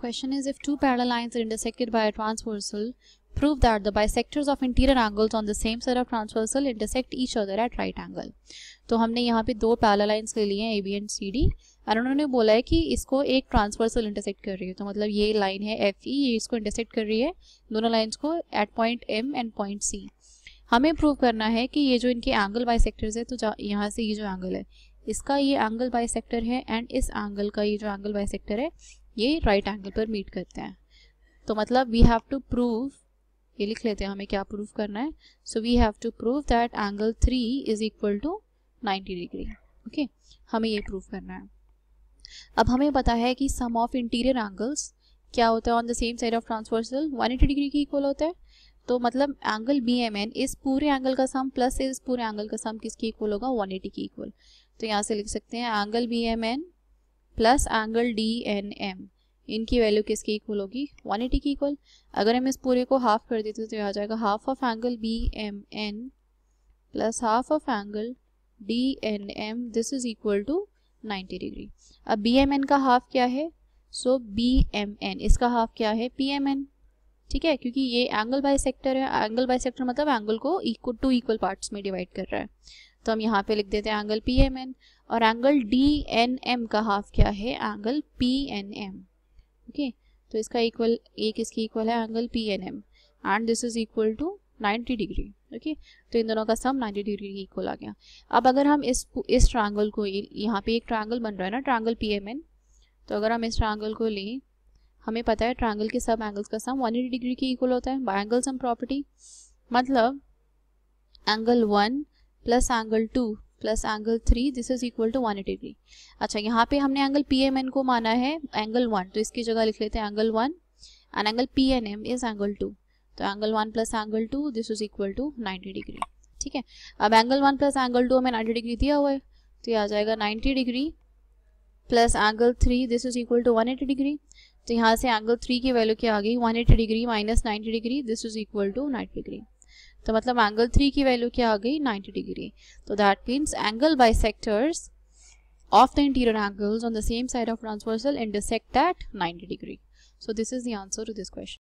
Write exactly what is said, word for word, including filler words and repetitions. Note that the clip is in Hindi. Question is, if two parallel lines are intersected by a transversal, prove that the bisectors of interior angles on the same side of transversal intersect each other at right angle. तो हमने यहाँ पे दो parallel lines ले लिए हैं A B and C D और उन्होंने बोला है कि इसको एक transversal intersect कर रही है, तो मतलब ये line है F E, ये इसको intersect कर रही है दोनों lines को at point M and point C. हमें prove करना है कि ये जो इनके angle bisectors है, तो यहाँ से ये जो angle है इसका ये angle bisector है and इस angle का ये जो angle bisector है ये right angle पर meet करते हैं. तो मतलब we have to prove, ये लिख लेते हैं हमें क्या प्रूफ करना है. So we have to prove that angle three is equal to ninety degree. Okay, हमें ये प्रूव करना है. अब हमें पता है कि सम ऑफ इंटीरियर एंगल्स क्या होता है on the same side of transversal, one eighty degree की इक्वल होता है. तो मतलब एंगल बी एम एन इस पूरे एंगल का सम प्लस इस पूरे एंगल का सम किसकी इक्वल होगा, वन एटी की इक्वल. तो यहाँ से लिख सकते हैं angle B M N plus angle D N M, इनकी वैल्यू किसकी इक्वल होगी, वन एटी की इक्वल. अगर हम इस पूरे को हाफ कर देते तो यहाँ जाएगा half of angle B M N plus half of angle D N M, this is equal to ninety degree. अब बी एम एन का हाफ क्या है, सो बी एम एन इसका हाफ क्या है, पी एम एन. ठीक है, क्योंकि ये एंगल बाइसेक्टर है, एंगल बाइसेक्टर मतलब एंगल को इक्वल टू इक्वल पार्ट्स में डिवाइड कर रहा है. तो हम यहाँ पे लिख देते हैं एंगल पी एम एन, और एंगल डी एन एम का हाफ क्या है, angle P N M. Okay okay, तो इसका इक्वल एक इसकी इक्वल है angle P N M and this is equal to ninety degree. Okay, तो इन दोनों का सम नाइंटी डिग्री की इक्वल आ गया. अब अगर हम इस इस ट्रायंगल को, यहाँ पे एक ट्रायंगल बन रहा है ना, ट्रायंगल पी एम एन, तो अगर हम इस ट्रायंगल को लें, हमें पता है ट्रायंगल के सब एंगल्स का सम वन एटी डिग्री की इक्वल होता है बाय एंगल सम प्रॉपर्टी. मतलब angle one plus angle two plus angle three, this is equal to one eighty degree. अच्छा, यहाँ पे हमने एंगल पी एम एन को माना है एंगल वन, तो इसकी जगह लिख लेते हैं angle one, and angle P N M is angle two. तो angle one plus angle two, this is equal to ninety degree. ठीक है, अब angle one plus angle two हमें नाइंटी डिग्री दिया हुआ है, तो ये आ जाएगा ninety degree plus angle three, this is equal to one eighty degree. तो यहाँ से एंगल थ्री की वैल्यू क्या आ गई, one eighty degree minus ninety degree, this is equal to ninety degree. तो मतलब एंगल थ्री की वैल्यू क्या आ गई, नाइंटी डिग्री. तो that means angle bisectors of the interior angles on the same side of transversal intersect at ninety degree. So this is the answer to this question.